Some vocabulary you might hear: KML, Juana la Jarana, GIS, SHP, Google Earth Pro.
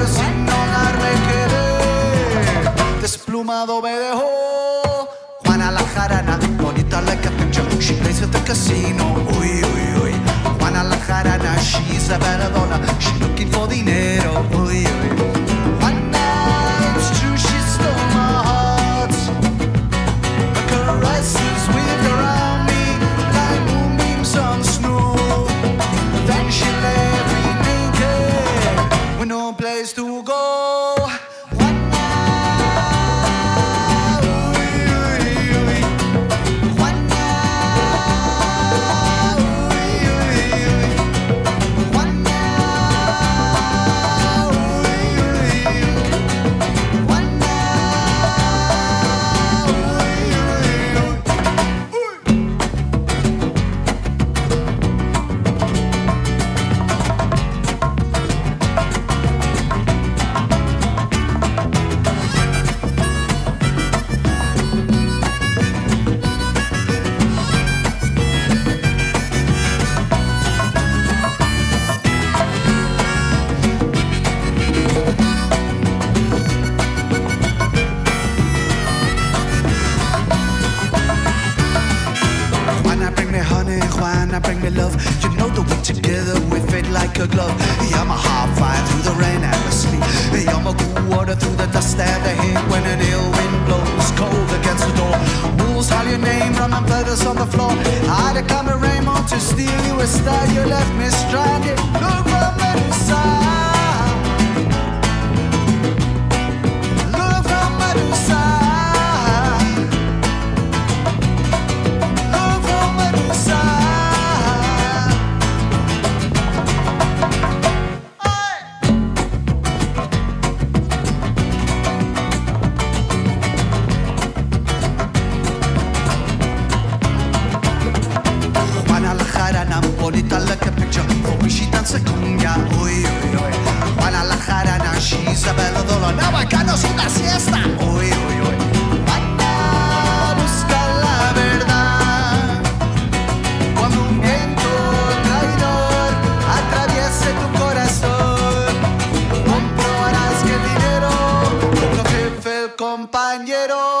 pero sin lograrme querer, desplumado me dejó. Juana la jarana, bonita like a picture, she plays at the casino. Uy, uy, uy. Juana la jarana, she's a veradona, she looking for dinero. Uy, uy. Place to go. Juana, uy, uy, uy. Juana, uy, uy, uy. Juana, uy, uy, uy. Juana, uy, uy, uy. Uy. Juana, bring me love. You know that we together, we fit like a glove. I'm a hot fire through the rain and the sleet. I'm a cool water through the dust and the heat. When an ill wind blows cold against the door, wolves howl your name, run on feathers on the floor. I'd have come a rainbow to steal you a star. You left me stranded. Look from the side. Look from the side. Bonita like a picture, for when she dance a cumbia. Uy, uy, uy. Juana la jarana, she's a veladora. Now I can't see una siesta. Uy, uy, uy. Anda, busca la verdad. Cuando un viento traidor atraviese tu corazón, comprobarás que el dinero no te fue el compañero.